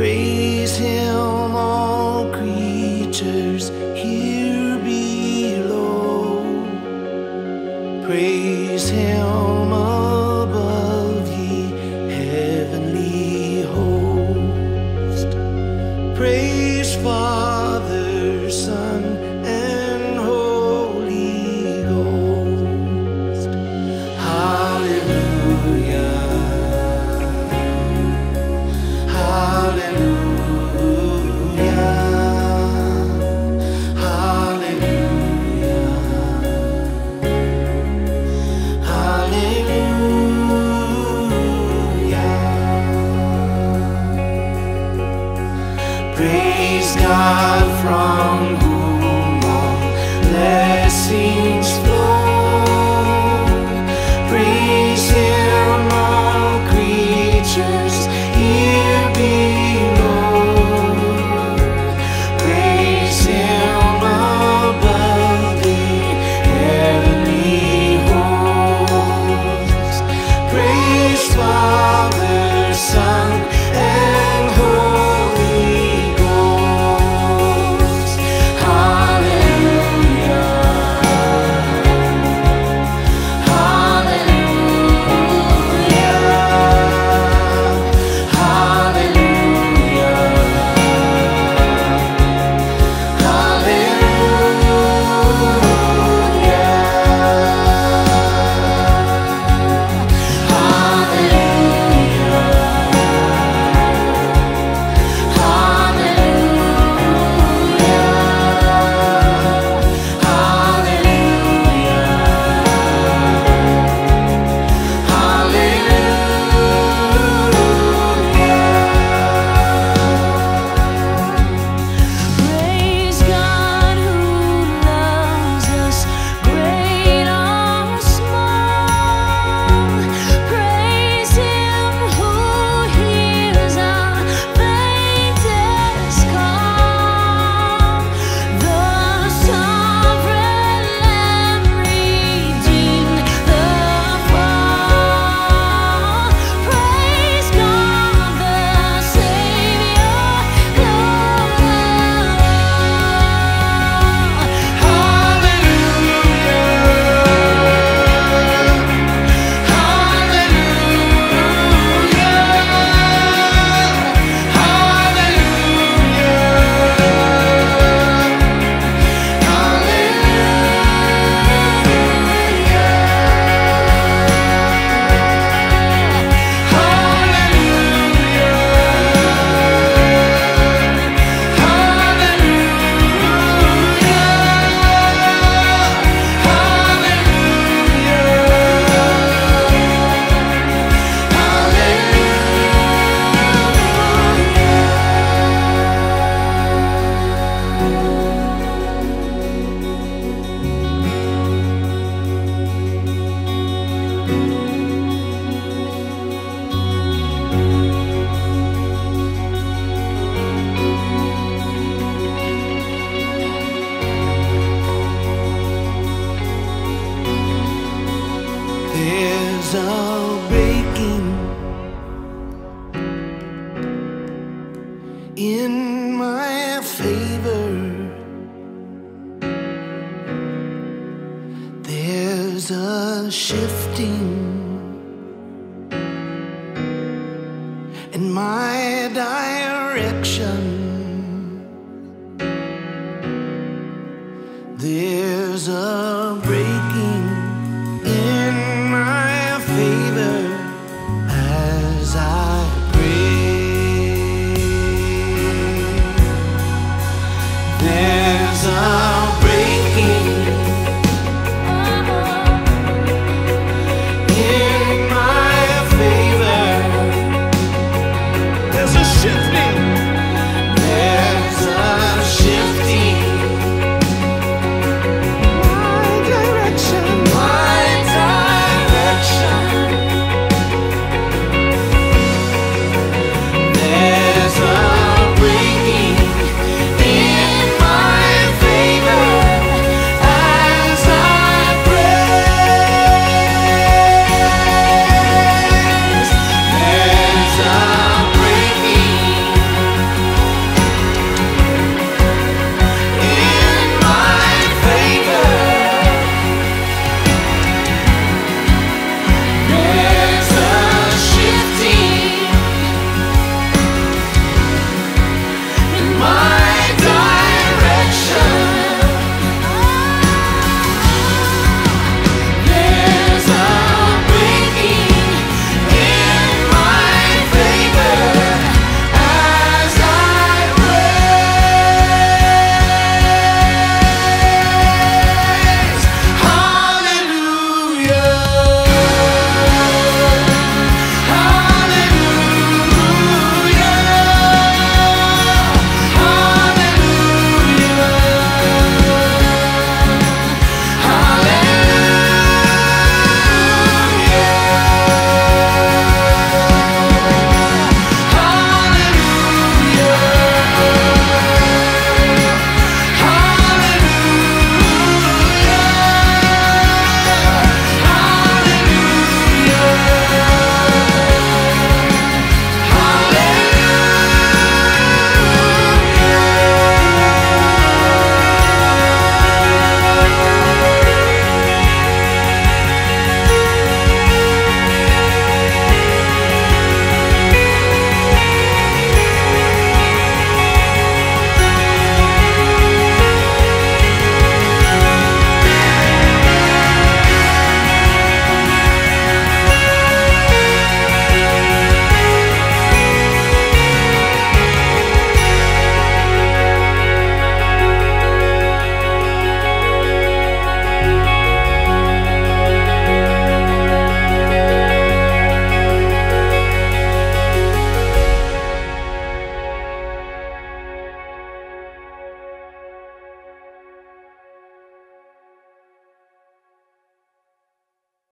Praise him, all creatures here below. Praise him above, ye heavenly host. Praise Father, Son, and Holy Ghost. Hallelujah. Praise God, from whom all blessings flow. Praise him, all creatures here below. Praise him above, the heavenly host. Praise Father, Son, and Holy Ghost. There's a breaking in my favor. There's a shifting in my direction.